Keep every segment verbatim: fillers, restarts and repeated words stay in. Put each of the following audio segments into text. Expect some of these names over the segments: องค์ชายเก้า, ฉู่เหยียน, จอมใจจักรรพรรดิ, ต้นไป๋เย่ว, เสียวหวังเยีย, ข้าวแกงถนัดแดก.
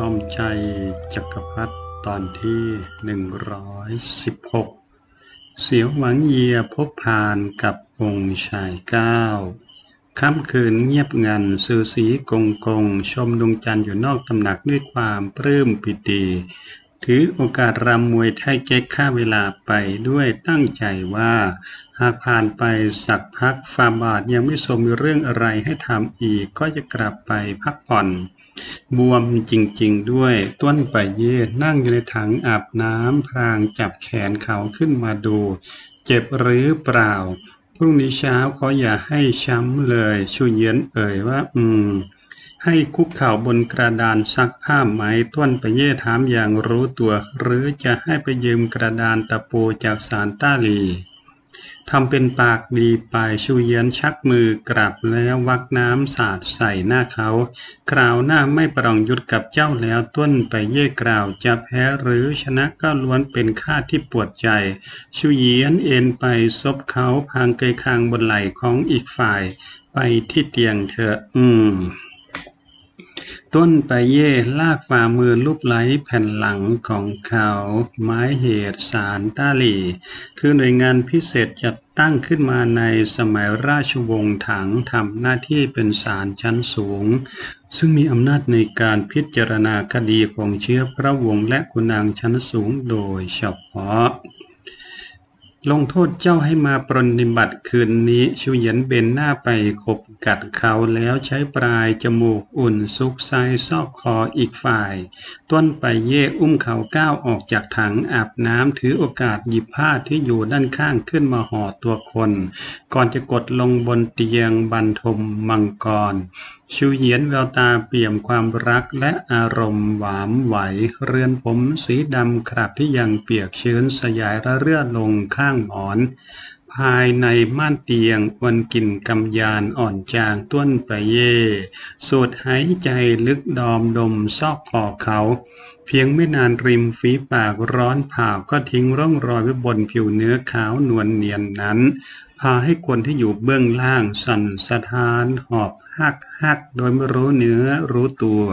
จอมใจจักรพรรดิตอนที่หนึ่งร้อยสิบหกเสียวหวังเยียพบพานกับองค์ชายเก้าค่ำคืนเงียบงันสือสีกงกงชมดวงจันทร์อยู่นอกตำหนักด้วยความปลื้มปิติถือโอกาสรำมวยไทยเก๊กฆ่าเวลาไปด้วยตั้งใจว่าหากผ่านไปสักพักฝ่าบาทยังไม่ทรงมีเรื่องอะไรให้ทำอีกก็จะกลับไปพักผ่อนบวมจริงๆด้วยต้นไปเย่นั่งอยู่ในถังอาบน้ำพรางจับแขนเขาขึ้นมาดูเจ็บหรือเปล่าพรุ่งนี้เช้าขออย่าให้ช้ำเลยชูเย็นเอ่ยว่าอืมให้คุกเข่าบนกระดานซักผ้าไหมต้นไปเย่ถามอย่างรู้ตัวหรือจะให้ไปยืมกระดานตะปูจากศาลต้าหลีทำเป็นปากดีไปชูเย็นชักมือกลับแล้ววักน้ำสาดใส่หน้าเขาคราวหน้าไม่ประลองยุทธกับเจ้าแล้วต้นไปเย่กล่าวจะแพ้หรือชนะก็ล้วนเป็นข้าที่ปวดใจชูเย็นเอ็นไปซบเขาพางเกยคางบนไหล่ของอีกฝ่ายไปที่เตียงเธออืมต้นไปเย่ลากฝ่ามือลูบไล้แผ่นหลังของเขาหมายเหตุศาลต้าหลี่คือหน่วยงานพิเศษจัดตั้งขึ้นมาในสมัยราชวงศ์ถังทำหน้าที่เป็นศาลชั้นสูงซึ่งมีอำนาจในการพิจารณาคดีของเชื้อพระวงศ์และขุนนางชั้นสูงโดยเฉพาะลงโทษเจ้าให้มาปรนนิบัติคืนนี้ชูเหยียนเบนหน้าไปขบกัดเขาแล้วใช้ปลายจมูกอุ่นซุกไซซอกคออีกฝ่ายต้นไปเย่อุ้มเขาก้าวออกจากถังอาบน้ำถือโอกาสหยิบผ้าที่อยู่ด้านข้างขึ้นมาห่อตัวคนก่อนจะกดลงบนเตียงบรรทมมังกรชูเหยียนแววตาเปี่ยมความรักและอารมณ์หวามไหวเรือนผมสีดำคราบที่ยังเปียกชื้นสยายระเรื่อลงข้างหมอนภายในม่านเตียงอวนกลิ่นกำยานอ่อนจางต้นไปเย่สูดหายใจลึกดอมดมซอกคอเขาเพียงไม่นานริมฝีปากร้อนเผาก็ทิ้งร่องรอยไว้บนผิวเนื้อขาวนวลเนียนนั้นพาให้คนที่อยู่เบื้องล่างสั่นสะท้านหอบฮักฮักโดยไม่รู้เนื้อรู้ตัว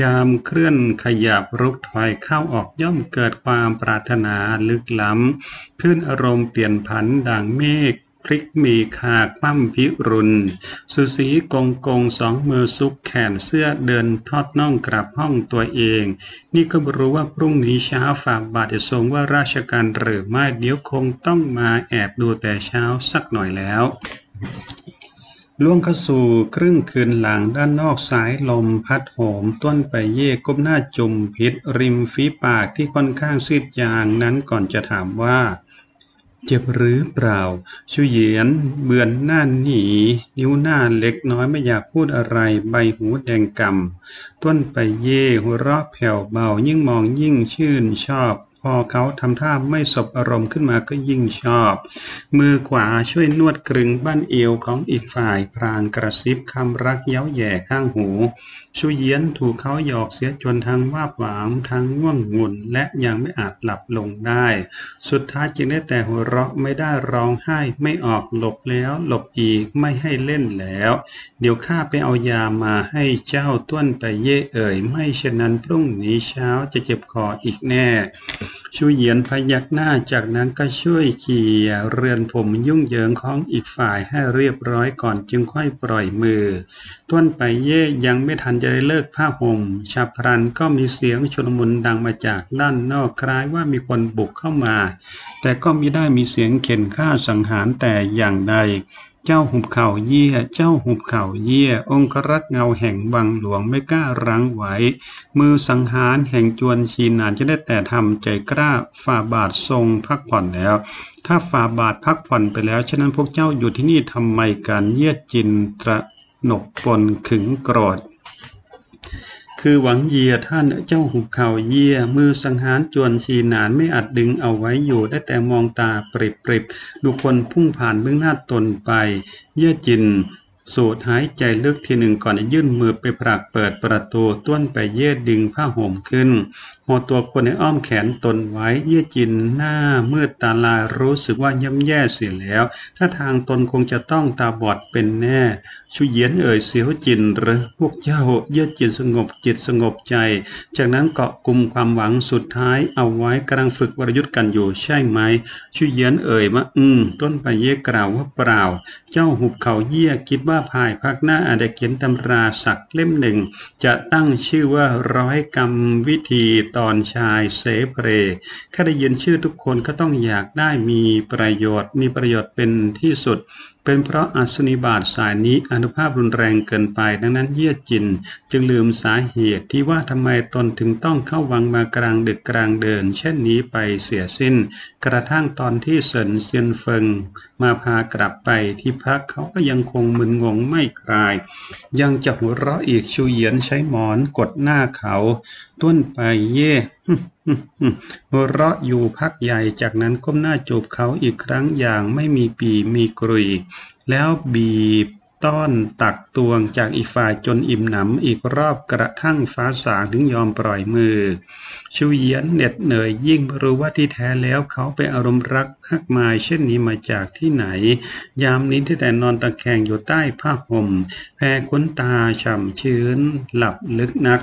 ยามเคลื่อนขยับรุกถอยเข้าออกย่อมเกิดความปรารถนาลึกล้ำขึ้นอารมณ์เปลี่ยนผันดังเมฆพลิกมีคาคว่ำพิรุณสุสีกงกงสองมือซุกแขนเสื้อเดินทอดน่องกลับห้องตัวเองนี่ก็รู้ว่าพรุ่งนี้เช้าฝ่าบาทจะทรงว่าราชการหรือไม่เดี๋ยวคงต้องมาแอบดูแต่เช้าสักหน่อยแล้วล่วงเข้าสู่ครึ่งคืนหลังด้านนอกสายลมพัดโหมต้นไปเย่ก้มหน้าจุ่มพิษริมฝีปากที่ค่อนข้างซีดยางนั้นก่อนจะถามว่าเจ็บหรือเปล่าชูเหยียนเบือนหน้าหนีนิ้วหน้าเล็กน้อยไม่อยากพูดอะไรใบหูแดงกำ่ำต้นไปเย่หัวเราะแผ่วเบายิ่งมองยิ่งชื่นชอบพอเขาทำท่าไม่สบอารมณ์ขึ้นมาก็ยิ่งชอบมือขวาช่วยนวดกรึงบั้นเอวของอีกฝ่ายพรางกระซิบคำรักเย้าแย่ข้างหูชูเยียนถูกเขาหยอกเสียจนทั้งว่าบหวามทั้งง่วงงุนและยังไม่อาจหลับลงได้สุดท้ายจึงได้แต่หัวเราะไม่ได้ร้องไห้ไม่ออกหลบแล้วหลบอีกไม่ให้เล่นแล้วเดี๋ยวข้าไปเอายามาให้เจ้าต้นไปเย่เอ่ยไม่เช่นนั้นพรุ่งนี้เช้าจะเจ็บคออีกแน่ชูเหยียนพยักหน้าจากนั้นก็ช่วยเขี่ยเรือนผมยุ่งเหยิงของอีกฝ่ายให้เรียบร้อยก่อนจึงค่อยปล่อยมือต้นไปเย่ยังไม่ทันจะได้เลิกผ้าห่มฉับพลันก็มีเสียงชุลมุนดังมาจากด้านนอกคล้ายว่ามีคนบุกเข้ามาแต่ก็มิได้มีเสียงเข็นฆ่าสังหารแต่อย่างใดเจ้าหุบเข่าเยี่ยเจ้าหุบเข่าเยี่ยองครักษ์เงาแห่งวังหลวงไม่กล้ารั้งไว้มือสังหารแห่งจวนชีนานจะได้แต่ทำใจกล้าฝ่าบาททรงพักผ่อนแล้วถ้าฝ่าบาทพักผ่อนไปแล้วฉะนั้นพวกเจ้าอยู่ที่นี่ทำไมกันเยี่ยจินตระหนกปนขึงโกรธคือหวังเยียท่านเจ้าหุบเข่าเยี่ยมือสังหารจวนชีนานไม่อาจดึงเอาไว้อยู่ได้แต่มองตาปริบๆดูคนพุ่งผ่านเบื้องหน้าตนไปเยี่ยจินสูดหายใจลึกทีหนึ่งก่อนจะยื่นมือไปผลักเปิดประตูต้นไปเย่ดึงผ้าห่มขึ้น อตัวคนให้อ้อมแขนตนไว้เยี่ยจินหน้ามืดตาลายรู้สึกว่าย่ำแย่เสียแล้วถ้าทางตนคงจะต้องตาบอดเป็นแน่ชูเยียนเอ่ยเสียวจินหรือพวกเจ้าเยี่ยจินสงบจิตสงบใจจากนั้นเกาะกลุ่มความหวังสุดท้ายเอาไว้กำลังฝึกวรยุทธ์กันอยู่ใช่ไหมชูเยียนเอ่ยมาอืมต้นไปเย่กล่าวว่าเปล่าเจ้าหุบเขาเยี่ยคิดว่าภายภาคหน้าอาจจะเขียนตำราสักเล่มหนึ่งจะตั้งชื่อว่าร้อยกรรมวิธีตอนชายเสเพรแค่ได้ยินชื่อทุกคนก็ต้องอยากได้มีประโยชน์มีประโยชน์เป็นที่สุดเป็นเพราะอัศนีบาทสายนี้อานุภาพรุนแรงเกินไปดังนั้นเยี่ยจินจึงลืมสาเหตุที่ว่าทำไมตนถึงต้องเข้าวังมากลางดึกกลางเดินเช่นนี้ไปเสียสิ้นกระทั่งตอนที่เซินเซียนเฟิงมาพากลับไปที่พักเขาก็ยังคงมึนงงไม่คลายยังจะหัวเราะอีกชูเหยียนใช้หมอนกดหน้าเขาต้นไปเย่หัวเราะอยู่พักใหญ่จากนั้นก้มหน้าจูบเขาอีกครั้งอย่างไม่มีปีมีกรุยแล้วบีบต้อนตักตวงจากอีกฝ่ายจนอิ่มหนำอีกรอบกระทั่งฟ้าสางถึงยอมปล่อยมือชูเยียนเหน็ดเหนื่อยยิ่งรู้ว่าที่แท้แล้วเขาไปอารมณ์รักมากมายเช่นนี้มาจากที่ไหนยามนี้ที่แต่นอนตะแคงอยู่ใต้ผ้าห่มแผ่ขนตาฉ่ำชื้นหลับลึกนัก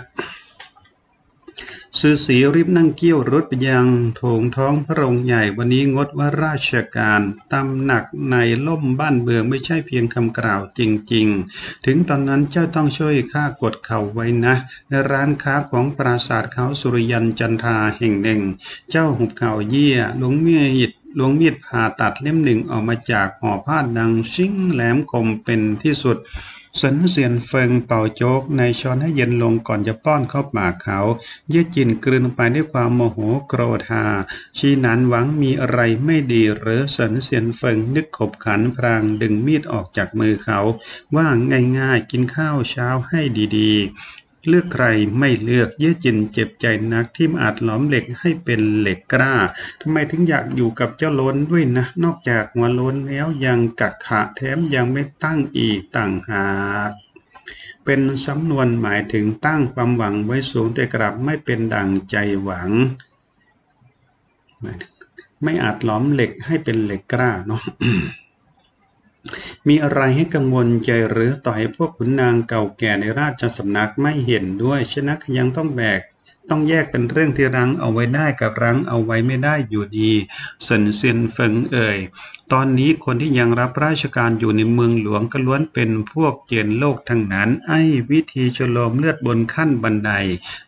สือสีรีบนั่งเกี้ยวรถไปยังโถงท้องพระโรงใหญ่วันนี้งดว่าราชการตำหนักในล่มบ้านเบืองไม่ใช่เพียงคำกล่าวจริงๆถึงตอนนั้นเจ้าต้องช่วยข้ากดเข่าไว้นะในร้านค้าของปราสาทเขาสุริยันจันทราแห่งหนึ่งเจ้าหุบเข่าเยี่ยหลงเมียหิดลวงมีดผ่าตัดเล่มหนึ่งออกมาจากห่อผ้าดังชิ่งแหลมคมเป็นที่สุดเซินเซียนเฟิงเป่าโจ๊กในช้อนให้เย็นลงก่อนจะป้อนเข้าปากเขาเยี่ยจินกลืนลงไปด้วยความโมโหโกรธาชีนันหวังมีอะไรไม่ดีหรือเซินเซียนเฟิงนึกขบขันพลางดึงมีดออกจากมือเขาว่าง่ายๆกินข้าวเช้าให้ดีๆเลือกใครไม่เลือกเย่จินเจ็บใจนักที่อาจหลอมเหล็กให้เป็นเหล็กกล้าทำไมถึงอยากอยู่กับเจ้าโลนด้วยนะนอกจากหัวโลนแล้วยังกักขะแถมยังไม่ตั้งอีกต่างหากเป็นสำนวนหมายถึงตั้งความหวังไว้สูงแต่กลับไม่เป็นดังใจหวังไม่อาจหลอมเหล็กให้เป็นเหล็กกล้าเนาะ มีอะไรให้กังวลใจหรือต่อให้พวกขุนนางเก่าแก่ในราชสำนักไม่เห็นด้วยชนะยังต้องแบกต้องแยกเป็นเรื่องที่รั้งเอาไว้ได้กับรั้งเอาไว้ไม่ได้อยู่ดีเซินเซียนเฟิงเอ่ยตอนนี้คนที่ยังรับราชการอยู่ในเมืองหลวงก็ล้วนเป็นพวกเจนโลกทั้งนั้นไอ้วิธีฉโลมเลือดบนขั้นบันได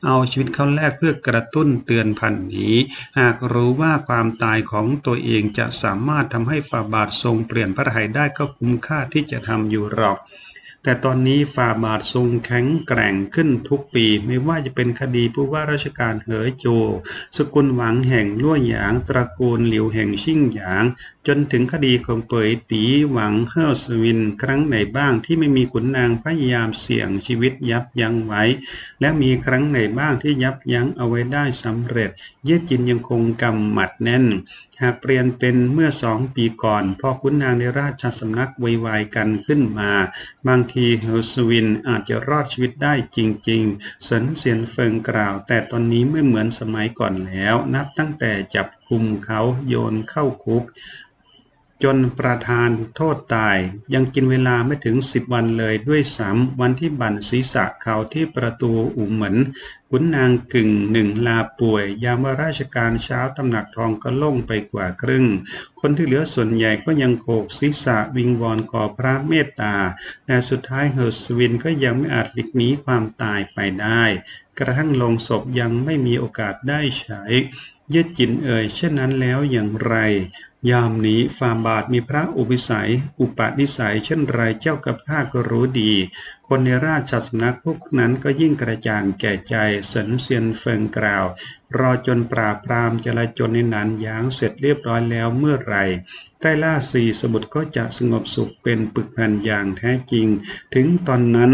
เอาชีวิตเขาแลกเพื่อกระตุ้นเตือนพันนี้หากรู้ว่าความตายของตัวเองจะสามารถทำให้ฝ่าบาททรงเปลี่ยนพระทัยได้ก็คุ้มค่าที่จะทำอยู่หรอกแต่ตอนนี้ฝ่าบาททรงแข็งแกร่งขึ้นทุกปีไม่ว่าจะเป็นคดีผู้ว่าราชการเหอโจวสกุลหวังแห่งลั่วหยางตระกูลหลิวแห่งชิ่งหยางจนถึงคดีของเป่ยตีหวังเฮอสวินครั้งไหนบ้างที่ไม่มีขุนนางพยายามเสี่ยงชีวิตยับยั้งไว้และมีครั้งไหนบ้างที่ยับยั้งเอาไว้ได้สำเร็จเย่จินยังคงกำหมัดแน่นหากเปลี่ยนเป็นเมื่อสองปีก่อนพอขุนนางในราชสำนักไวๆกันขึ้นมาบางทีเฮอสวินอาจจะรอดชีวิตได้จริงๆเซินเซียนเฟิงกล่าวแต่ตอนนี้ไม่เหมือนสมัยก่อนแล้วนับตั้งแต่จับกุมเขาโยนเข้าคุกจนประธานโทษตายยังกินเวลาไม่ถึงสิบวันเลยด้วยซ้ำวันที่บั่นศีรษะเขาที่ประตูอู่เหมินขุนนางกึ่งหนึ่งลาป่วยยามว่าราชการเช้าตำหนักทองก็ล่งไปกว่าครึ่งคนที่เหลือส่วนใหญ่ก็ยังโขกศีรษะวิงวอนขอพระเมตตาแต่สุดท้ายเฮอสวินก็ยังไม่อาจหลีกหนีความตายไปได้กระทั่งลงศพยังไม่มีโอกาสได้ใช้เย่จินเอ่ยเช่นนั้นแล้วอย่างไรยามนี้ฝ่าบาทมีพระอุปสัยอุปนิสัยเช่นไรเจ้ากับข้าก็รู้ดีคนในราชสำนักพวกนั้นก็ยิ่งกระจ่างแก่ใจเซินเซียนเฟิงกล่าวรอจนปราบปรามจลาจลในหนานหยางเสร็จเรียบร้อยแล้วเมื่อไหร่ใต้ล่าสี่สมุทรก็จะสงบสุขเป็นปึกแผ่นอย่างแท้จริงถึงตอนนั้น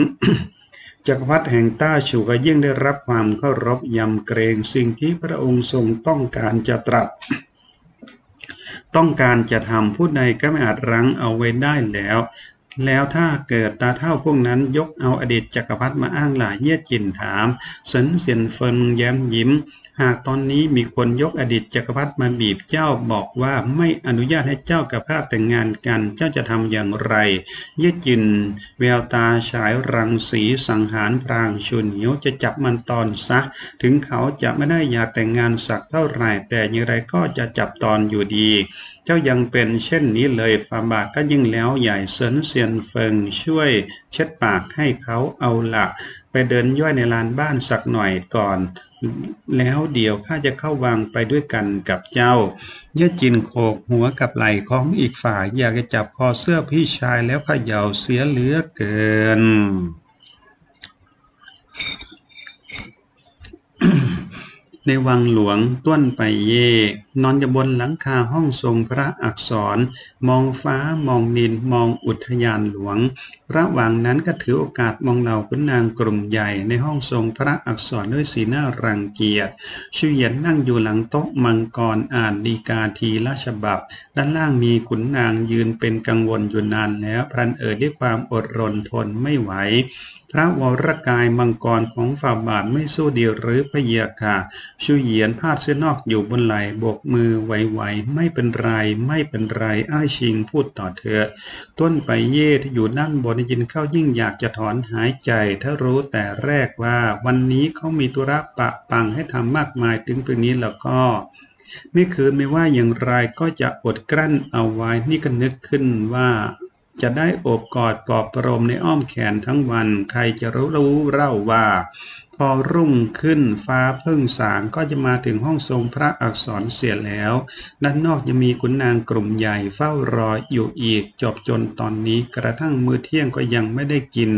จักรวรรดิแห่งต้าฉูก็ยิ่งได้รับความเคารพยำเกรงสิ่งที่พระองค์ทรงต้องการจะตรัสต้องการจะทำผู้ใดก็ไม่อาจรั้งเอาไว้ได้แล้วแล้วถ้าเกิดตาเท่าพวกนั้นยกเอาอดีตจักรพรรดิมาอ้างหล่ะเยี่ยจินถามเซินเซียนเฟินแย้มยิ้ม หากตอนนี้มีคนยกอดีตจักรพรรดิมาบีบเจ้าบอกว่าไม่อนุญาตให้เจ้ากับข้าแต่งงานกันเจ้าจะทำอย่างไรเย่จินแววตาฉายรังสีสังหารพรางชุนเหนียวจะจับมันตอนซะถึงเขาจะไม่ได้อยากแต่งงานสักเท่าไหร่แต่อย่างไรก็จะจับตอนอยู่ดีเจ้ายังเป็นเช่นนี้เลยฝ่าบาทก็ยิ่งแล้วใหญ่เซินเซียนเฟิงช่วยเช็ดปากให้เขาเอาละไปเดินย่อยในลานบ้านสักหน่อยก่อนแล้วเดี๋ยวข้าจะเข้าวังไปด้วยกันกับเจ้าเย่จินโขกหัวกับไหล่ของอีกฝ่ายอยากจะจับคอเสื้อพี่ชายแล้วเขย่าเสียเหลือเกิน ในวังหลวงต้นไปเย่นอนอยู่บนหลังคาห้องทรงพระอักษรมองฟ้ามองดินมองอุทยานหลวงระหว่างนั้นก็ถือโอกาสมองเหล่าขุนนางกลุ่มใหญ่ในห้องทรงพระอักษรด้วยสีหน้ารังเกียจชูเหยียนนั่งอยู่หลังโต๊ะมังกรอ่านฎีกาทีละฉบับด้านล่างมีขุนนางยืนเป็นกังวลอยู่นานแล้วพลันเอ่ยด้วยความอดรนทนไม่ไหวพระวรกายมังกรของฝ่าบาทไม่สู้ดีหรือพะเยาค่ะชูเหยียนพาดเสื้อนอกอยู่บนไหล่บกมือไหวๆไม่เป็นไรไม่เป็นไรอ้ายชิงพูดต่อเธอต้นไปเย่ที่อยู่นั่งบนได้ยินเข้ายิ่งอยากจะถอนหายใจถ้ารู้แต่แรกว่าวันนี้เขามีธุระปะปังให้ทำมากมายถึงเพียงนี้แล้วก็ไม่คืนไม่ว่าอย่างไรก็จะอดกลั้นเอาไว้นี่ก็นึกขึ้นว่าจะได้โอบกอดปลอบประโลมในอ้อมแขนทั้งวันใครจะรู้รู้เล่าว่าพอรุ่งขึ้นฟ้าเพิ่งสางก็จะมาถึงห้องทรงพระอักษรเสียแล้วด้านนอกจะมีขุนนางกลุ่มใหญ่เฝ้ารออยู่อีกจบจนตอนนี้กระทั่งมื้อเที่ยงก็ยังไม่ได้กิน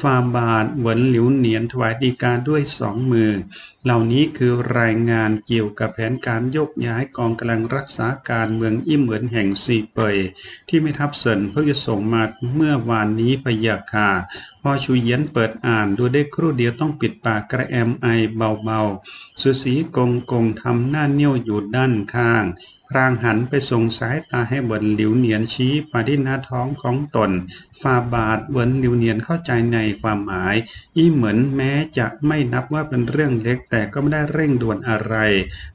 ฝ่าบาทเหวินหลิวเหนียนถวายฎีกาด้วยสองมือเหล่านี้คือรายงานเกี่ยวกับแผนการยกย้ายกองกำลังรักษาการเมืองอี้เหมือนแห่งซีเป่ยที่ไม่ทับเสินเพิ่งจะส่งมาเมื่อวานนี้พะยะค่ะพอชูเยียนเปิดอ่านดูได้ครู่เดียวต้องปิดปากกระแอมไอเบาๆสุสีกงกงทำหน้าเนี้ยวอยู่ด้านข้างพรางหันไปส่งสายตาให้เหวินหลิวเหนียนชี้ไปที่หน้าท้องของตนฝ่าบาทเหวินหลิวเหนียนเข้าใจในความหมายอี้เหมือนแม้จะไม่นับว่าเป็นเรื่องเล็กแต่ก็ไม่ได้เร่งด่วนอะไร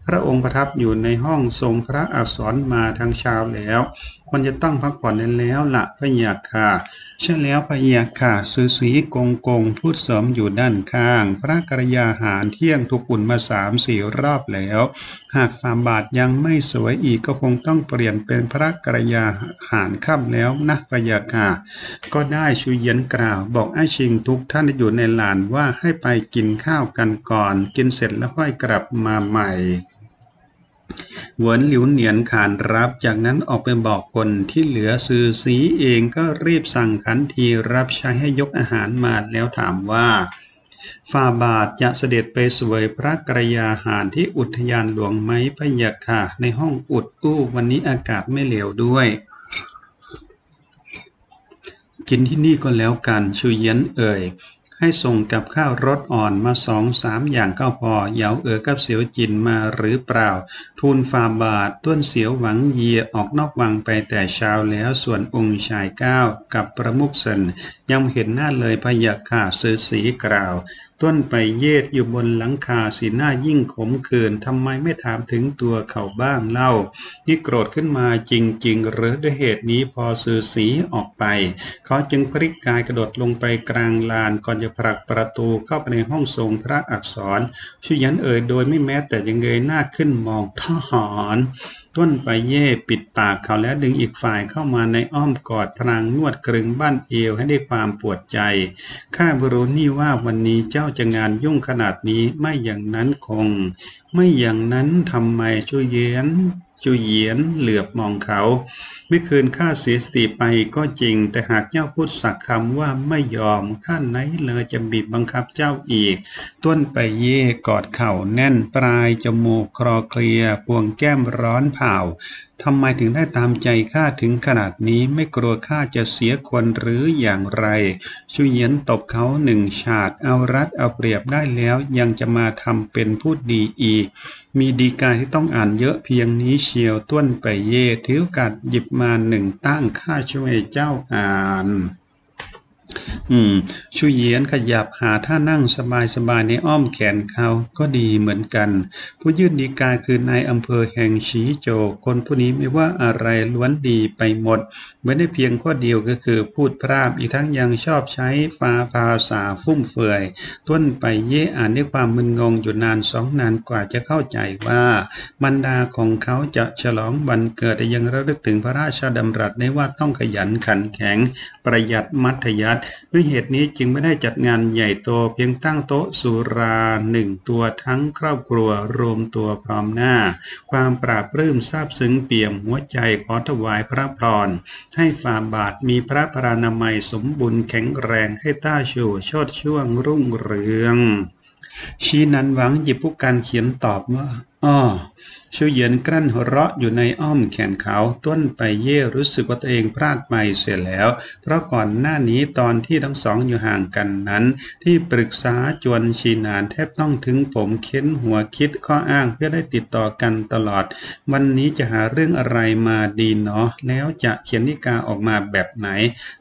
พระองค์ประทับอยู่ในห้องทรงพระอักษรมาทั้งเช้าแล้วควรจะต้องพักผ่อนได้แล้วละพะยะค่ะใช่แล้วพะยะค่ะสุสีกงกงพูดเสริมอยู่ด้านข้างพระกรยาหารเที่ยงถูกอุ่นมาสามสี่รอบแล้วหากฝ่าบาทยังไม่สวยอีกก็คงต้องเปลี่ยนเป็นพระกรยาหารค่ำแล้วนะพะยะค่ะก็ได้ชูเยียนกล่าวบอกไอ้ชิงทุกท่านที่อยู่ในลานว่าให้ไปกินข้าวกันก่อนกินเสร็จแล้วค่อยกลับมาใหม่เหวินหลิวเหนียนขานรับจากนั้นออกไปบอกคนที่เหลือซือสีเองก็รีบสั่งขันทีรับใช้ให้ยกอาหารมาแล้วถามว่าฝ่าบาทจะเสด็จไปสวยพระกรยาหารที่อุทยานหลวงไหมพะยะค่ะในห้องอุดอู้วันนี้อากาศไม่เหลวด้วยกินที่นี่ก็แล้วกันชูเยียนเอ่ยให้ส่งกับข้าวรสอ่อนมาสองสามอย่างก็พอเหยาเอ๋อกับเสียวจินมาหรือเปล่าทูลฝ่าบาทต้นเสียวหวังเยียออกนอกวังไปแต่เช้าแล้วส่วนองค์ชายเก้ากับประมุขเซินยังเห็นหน้าเลยพะยะค่ะสือสีกล่าวต้นไปเยศอยู่บนหลังคาสีหน้ายิ่งขมขื่นทำไมไม่ถามถึงตัวเขาบ้างเล่านี่โกรธขึ้นมาจริงๆหรือด้วยเหตุนี้พอสือสีออกไปเขาจึงพลิกกายกระโดดลงไปกลางลานก่อนจะผลักประตูเข้าไปในห้องทรงพระอักษรชูยันเอ่ยโดยไม่แม้แต่จะเงยหน้าขึ้นมองทหารต้นไปเย่ปิดปากเขาแล้วดึงอีกฝ่ายเข้ามาในอ้อมกอดพลางนวดกรึงบ้านเอวให้ได้ความปวดใจข้ารู้นี่ว่าวันนี้เจ้าจะงานยุ่งขนาดนี้ไม่อย่างนั้นคงไม่อย่างนั้นทำไมชูเยียนชูเยียนเหลือบมองเขาไม่คืนข้าเสียสติไปก็จริงแต่หากเจ้าพูดสักคำว่าไม่ยอมข้าไหนเลยจะบีบบังคับเจ้าอีกต้นไปเย่กอดเข่าแน่นปลายจมูกคลอเคลียพวงแก้มร้อนเผาทำไมถึงได้ตามใจข้าถึงขนาดนี้ไม่กลัวข้าจะเสียคนหรืออย่างไรชูเยียนตบเขาหนึ่งฉาดเอารัดเอาเปรียบได้แล้วยังจะมาทำเป็นพูดดีอีกมีฎีกาที่ต้องอ่านเยอะเพียงนี้เชียวต้นไปเย่ถือโอกาสหยิบมาหนึ่งตั้งข้าช่วยเจ้าอ่าน อืมชูเยียนขยับหาท่านั่งสบายๆในอ้อมแขนเขาก็ดีเหมือนกันผู้ยื่นฎีกาคือนายอำเภอแห่งฉีโจวคนผู้นี้ไม่ว่าอะไรล้วนดีไปหมดไม่ได้เพียงข้อเดียวก็คือพูดพร่ำอีกทั้งยังชอบใช้ฟาภาษาฟุ่มเฟือยต้นไปเย่อ่านด้วยความมึนงงอยู่นานสองนานกว่าจะเข้าใจว่ามันดาของเขาจะฉลองวันเกิดแต่ยังระลึกถึงพระราชดำรัสได้ว่าต้องขยันขันแข็งประหยัดมัธยัสถ์ด้วยเหตุนี้จึงไม่ได้จัดงานใหญ่โตเพียงตั้งโต๊ะสุราหนึ่งตัวทั้งครอบครัวรวมตัวพร้อมหน้าความปราบปลื้มซาบซึ้งเปี่ยมหัวใจขอถวายพระพรให้ฝ่าบาทมีพระพรานามัยสมบูรณ์แข็งแรงให้ต้าชูโชติช่วงรุ่งเรืองชีนันหวังหยิบผู้การเขียนตอบว่าอ้อชูเยียนกลั้นหัวเราะอยู่ในอ้อมแขนเขาต้นไปเย่รู้สึกว่าตัวเองพลาดไปเสียแล้วเพราะก่อนหน้านี้ตอนที่ทั้งสองอยู่ห่างกันนั้นที่ปรึกษาจวนชีนานแทบต้องถึงผมเค้นหัวคิดข้ออ้างเพื่อได้ติดต่อกันตลอดวันนี้จะหาเรื่องอะไรมาดีเนาะแล้วจะเขียนนิกาออกมาแบบไหน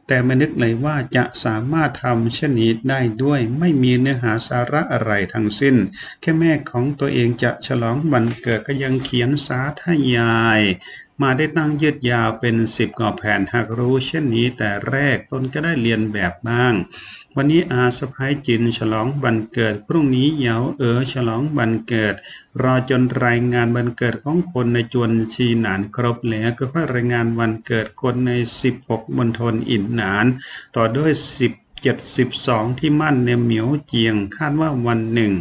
แต่ไม่นึกเลยว่าจะสามารถทำเช่นนี้ได้ด้วยไม่มีเนื้อหาสาระอะไรทั้งสิ้นแค่แม่ของตัวเองจะฉลองวันเกิดก็ยังเขียนสาธยายมาได้ตั้งยืดยาวเป็นสิบกว่าแผ่นหากรู้เช่นนี้แต่แรกตนก็ได้เรียนแบบบ้างวันนี้อาสะพ้ายจินฉลองวันเกิดพรุ่งนี้เหยาเอ๋อฉลองวันเกิดรอจนรายงานวันเกิดของคนในจวนชีหนานครบแล้วก็ค่อยรายงานวันเกิดคนในสิบหกมณฑลอินหนานต่อด้วยสิบเจ็ดสิบสองที่มั่นในเหมียวเจียงคาดว่าวันหนึ่ง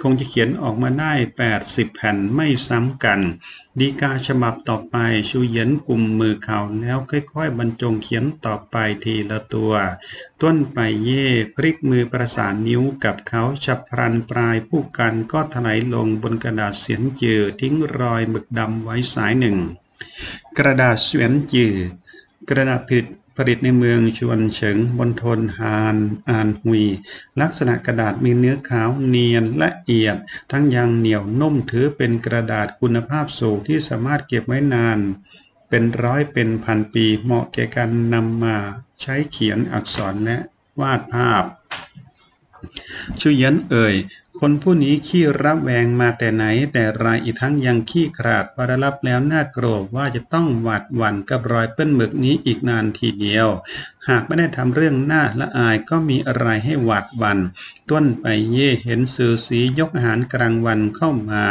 คงจะเขียนออกมาได้แปดสิบแผ่นไม่ซ้ำกันดีกาฉบับต่อไปชูเยียนกุมมือเขาแล้วค่อยๆบรรจงเขียนต่อไปทีละตัวต้นไปเย่พลิกมือประสานนิ้วกับเขาฉับพลันปลายผู้กันก็ถลายลงบนกระดาษเสียนจือทิ้งรอยหมึกดำไว้สายหนึ่งกระดาษเสียนจือกระดาษผิดผลิตในเมืองชวนเฉิงบนทนหานอานหุยลักษณะกระดาษมีเนื้อขาวเนียนละเอียดทั้งยังเหนียวนุ่มถือเป็นกระดาษคุณภาพสูงที่สามารถเก็บไว้นานเป็นร้อยเป็นพันปีเหมาะแก่การนำมาใช้เขียนอักษรและวาดภาพชูเยียนเอ่ยคนผู้นี้ขี้ระแวงมาแต่ไหนแต่ไรอีกทั้งยังขี้ขลาดพอได้รับแล้วน่ากลัวว่าจะต้องหวาดหวั่นกับรอยเปื้อนหมึกนี้อีกนานทีเดียวหากไม่ได้ทำเรื่องน่าละอายก็มีอะไรให้หวาดหวั่นต้นไปเย่เห็นสือสียกอาหารกลางวันเข้ามา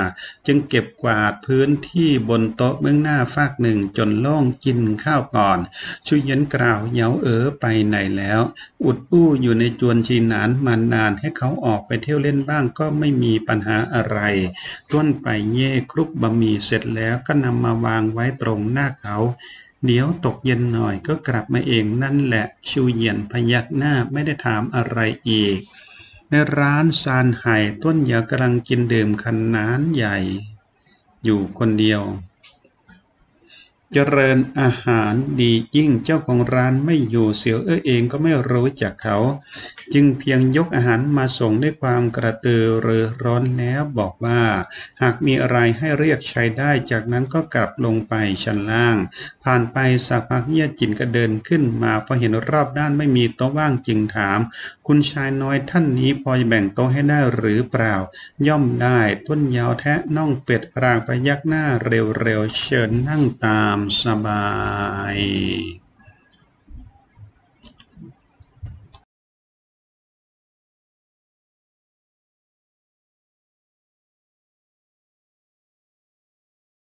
จึงเก็บกวาดพื้นที่บนโต๊ะเบื้องหน้าฟากหนึ่งจนโล่งกินข้าวก่อนชูเยียนกล่าวเหยาเอ๋อไปไหนแล้วอุดอู้อยู่ในจวนชีนานมานานให้เขาออกไปเที่ยวเล่นบ้างก็ไม่มีปัญหาอะไรต้นไปเย่คลุกบะหมี่เสร็จแล้วก็นำมาวางไว้ตรงหน้าเขาเดี๋ยวตกเย็นหน่อยก็กลับมาเองนั่นแหละชูเยียนพยักหน้าไม่ได้ถามอะไรอีกในร้านซานไห่ต้นเหยากำลังกินดื่มขนาดใหญ่อยู่คนเดียวเจริญอาหารดียิ่งเจ้าของร้านไม่อยู่เสี่ยวเอ้อเองก็ไม่รู้จักเขาจึงเพียงยกอาหารมาส่งด้วยความกระตือรือร้นแล้วบอกว่าหากมีอะไรให้เรียกใช้ได้จากนั้นก็กลับลงไปชั้นล่างผ่านไปสักพักเฮียจินก็เดินขึ้นมาพอเห็นรอบด้านไม่มีโต๊ะว่างจึงถามคุณชายน้อยท่านนี้พอจะแบ่งโต๊ะให้ได้หรือเปล่าย่อมได้ต้นยาวแทะน่องเป็ดกลางไปยักหน้าเร็วๆเชิญนั่งตามสบาย